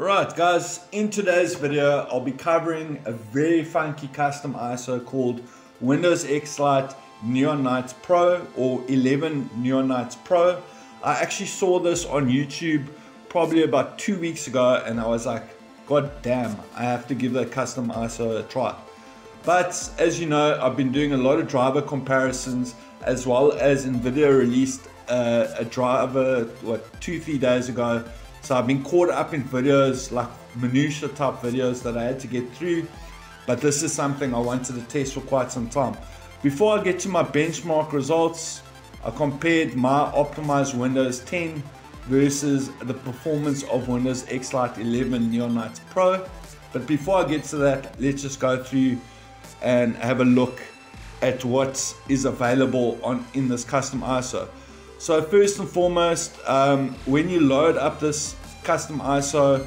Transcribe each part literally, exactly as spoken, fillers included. Right guys, in today's video I'll be covering a very funky custom I S O called Windows X-Lite Neon Nights Pro or eleven Neon Nights Pro. I actually saw this on YouTube probably about two weeks ago and I was like, god damn, I have to give that custom I S O a try. But as you know, I've been doing a lot of driver comparisons, as well as NVIDIA released a, a driver what two three days ago. So I've been caught up in videos, like minutia type videos that I had to get through, but this is something I wanted to test for quite some time. Before I get to my benchmark results, I compared my optimized Windows ten versus the performance of Windows X-Lite eleven Neon Nights Pro. But before I get to that, let's just go through and have a look at what is available on in this custom I S O. So first and foremost, um, when you load up this custom I S O,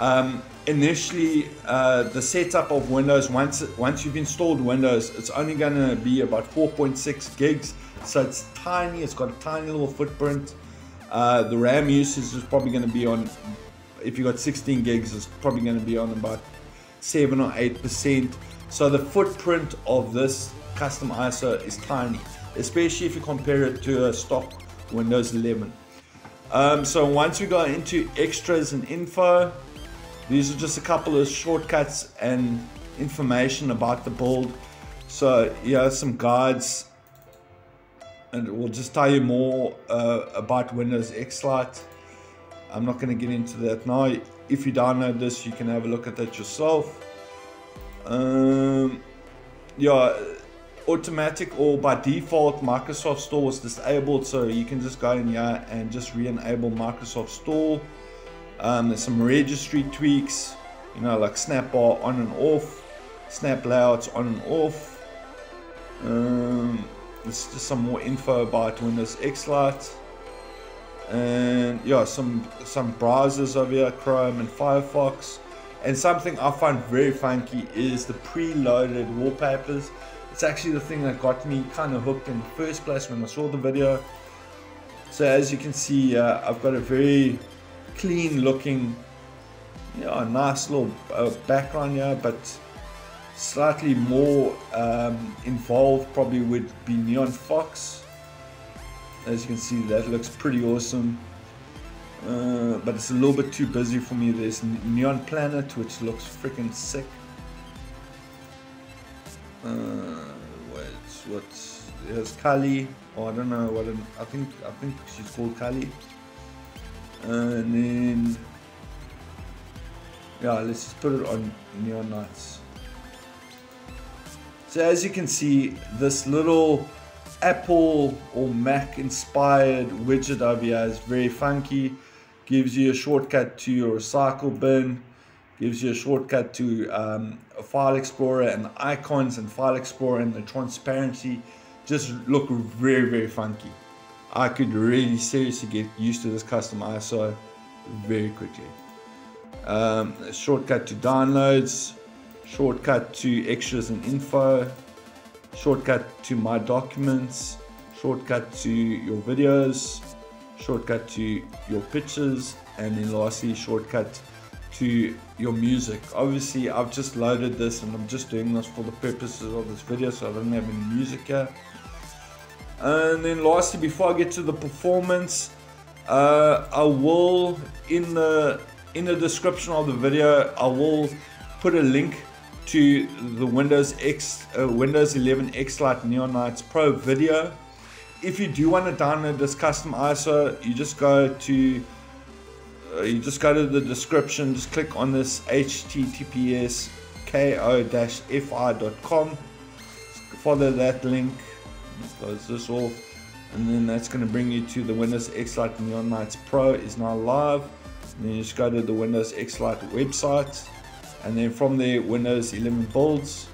um, initially uh, the setup of Windows, once, once you've installed Windows, it's only going to be about four point six gigs. So it's tiny, it's got a tiny little footprint. Uh, the RAM usage is probably going to be on, if you've got sixteen gigs, it's probably going to be on about seven or eight percent. So the footprint of this custom I S O is tiny, especially if you compare it to a stock Windows eleven. Um, so once we go into extras and info, these are just a couple of shortcuts and information about the build. So yeah, some guides, and we'll just tell you more uh, about Windows X-Lite. I'm not going to get into that now. If you download this, you can have a look at that yourself. Um, yeah. Automatic or by default Microsoft Store was disabled, so you can just go in here and just re-enable Microsoft Store. Um, there's some registry tweaks, you know, like snap bar on and off, snap layouts on and off. Um, there's just some more info about Windows X-Lite, and yeah, some some browsers over here, Chrome and Firefox. And something I find very funky is the pre-loaded wallpapers. It's actually the thing that got me kind of hooked in the first place when I saw the video. So as you can see, uh, I've got a very clean looking, you know, nice little uh, background here, but slightly more um, involved probably would be Neon Fox. As you can see, that looks pretty awesome, uh, but it's a little bit too busy for me. There's Neon Planet, which looks freaking sick. Uh, wait, what's here's Kali? Oh, I don't know what I'm, I think. I think she's called Kali. And then, yeah, let's just put it on Neon Nights. So as you can see, this little Apple or Mac inspired widget over here is very funky. Gives you a shortcut to your recycle bin. Gives you a shortcut to um, a file explorer, and the icons and file explorer and the transparency just look very, very funky. I could really seriously get used to this custom I S O very quickly. Um, a shortcut to downloads, shortcut to extras and info, shortcut to my documents, shortcut to your videos, shortcut to your pictures, and then lastly shortcut to your music. Obviously I've just loaded this and I'm just doing this for the purposes of this video, so I don't have any music here. And then lastly, before I get to the performance, uh, I will in the in the description of the video I will put a link to the Windows X uh, Windows eleven X-Lite Neon Nights Pro video. If you do want to download this custom I S O, you just go to You just go to the description, just click on this H T T P S ko dash fi dot com, follow that link, let's close this off, and then that's going to bring you to the Windows X-Lite Neon Nights Pro is now live. And then you just go to the Windows X-Lite website, and then from there Windows eleven builds,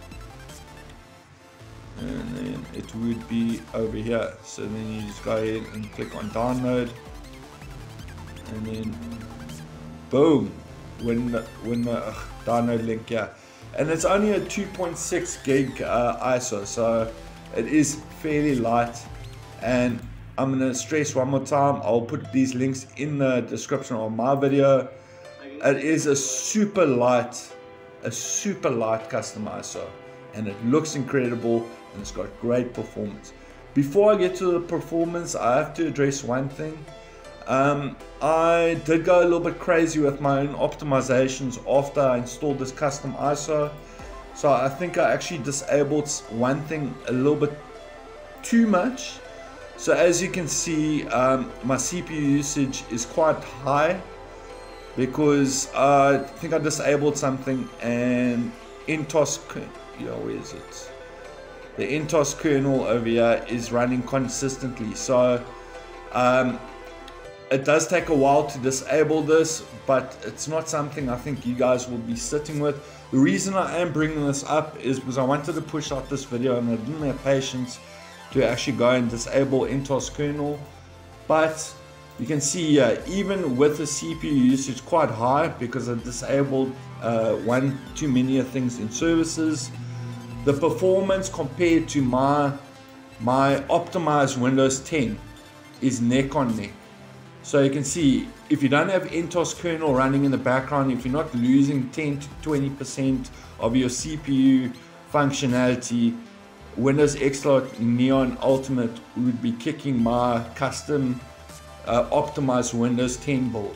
and then it would be over here. So then you just go ahead and click on download, and then boom, when the, when the ugh, download link, yeah. And it's only a two point six gig uh, I S O, so it is fairly light. And I'm going to stress one more time, I'll put these links in the description of my video. It is a super light, a super light custom I S O, and it looks incredible and it's got great performance. Before I get to the performance, I have to address one thing. Um, I did go a little bit crazy with my own optimizations after I installed this custom I S O. So I think I actually disabled one thing a little bit too much. So as you can see, um, my C P U usage is quite high because uh, I think I disabled something, and N T O S, yeah, where is it? The N T O S kernel over here is running consistently. So um, it does take a while to disable this, but it's not something I think you guys will be sitting with. The reason I am bringing this up is because I wanted to push out this video and I didn't have patience to actually go and disable N T O S kernel. But you can see here, even with the C P U usage quite high because I disabled uh, one too many things in services, the performance compared to my, my optimized Windows ten is neck on neck. So you can see, if you don't have N T O S kernel running in the background, if you're not losing ten to twenty percent of your C P U functionality, Windows X-Lite Neon Ultimate would be kicking my custom uh, optimized Windows ten build.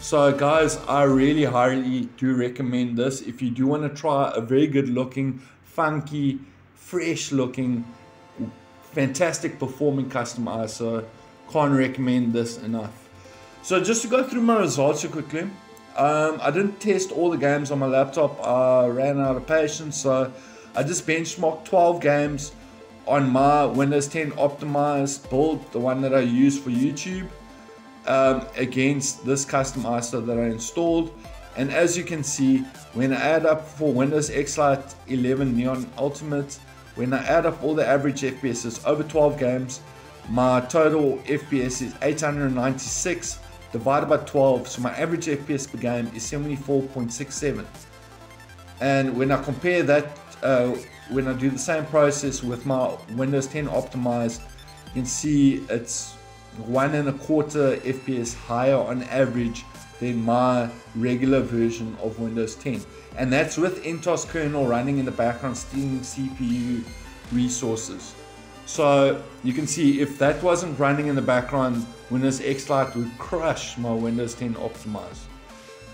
So guys, I really highly do recommend this. If you do want to try a very good looking, funky, fresh looking, fantastic performing custom I S O, can't recommend this enough. So just to go through my results quickly, um, I didn't test all the games on my laptop. I ran out of patience, so I just benchmarked twelve games on my Windows ten optimized build, the one that I use for YouTube, um, against this custom I S O that I installed. And as you can see, when I add up for Windows X-Lite eleven Neon Ultimate, when I add up all the average F P Ss over twelve games, my total F P S is eight hundred ninety-six divided by twelve, so my average F P S per game is seventy-four point six seven. And when I compare that, uh, when I do the same process with my Windows ten optimized, you can see it's one and a quarter F P S higher on average than my regular version of Windows ten. And that's with N T O S kernel running in the background, stealing C P U resources. So you can see, if that wasn't running in the background, Windows X-Lite would crush my Windows ten optimized.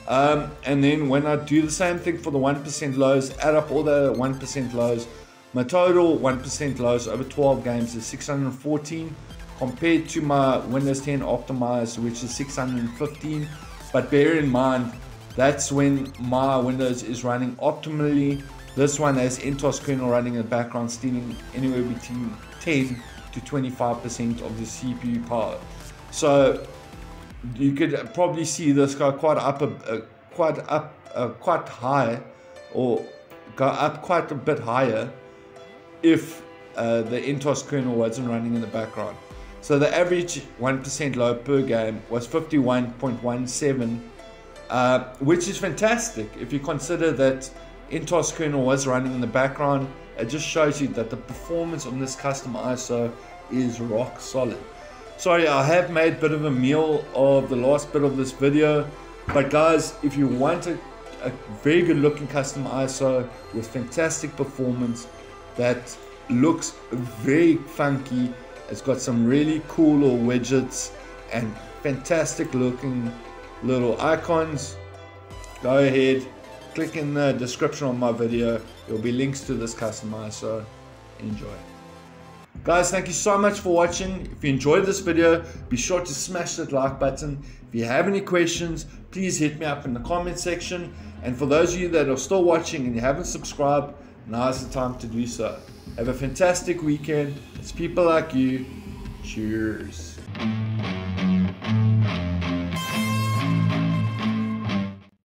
Um, and then when I do the same thing for the one percent lows, add up all the one percent lows, my total one percent lows over twelve games is six hundred fourteen compared to my Windows ten optimized, which is six hundred fifteen. But bear in mind, that's when my Windows is running optimally. This one has N T O S kernel running in the background, stealing anywhere between ten to twenty-five percent of the C P U power. So you could probably see this go quite up, a, uh, quite up, uh, quite high, or go up quite a bit higher if uh, the N T O S kernel wasn't running in the background. So the average one percent low per game was fifty-one point one seven, uh, which is fantastic if you consider that N T O S kernel was running in the background. It just shows you that the performance on this custom I S O is rock solid. Sorry, I have made a bit of a meal of the last bit of this video, but guys, if you want a, a very good looking custom I S O with fantastic performance that looks very funky, it's got some really cool little widgets and fantastic looking little icons, go ahead, click in the description of my video. There'll be links to this custom I S O. Enjoy. Guys, thank you so much for watching. If you enjoyed this video, be sure to smash that like button. If you have any questions, please hit me up in the comment section. And for those of you that are still watching and you haven't subscribed, now's the time to do so. Have a fantastic weekend. It's people like you. Cheers.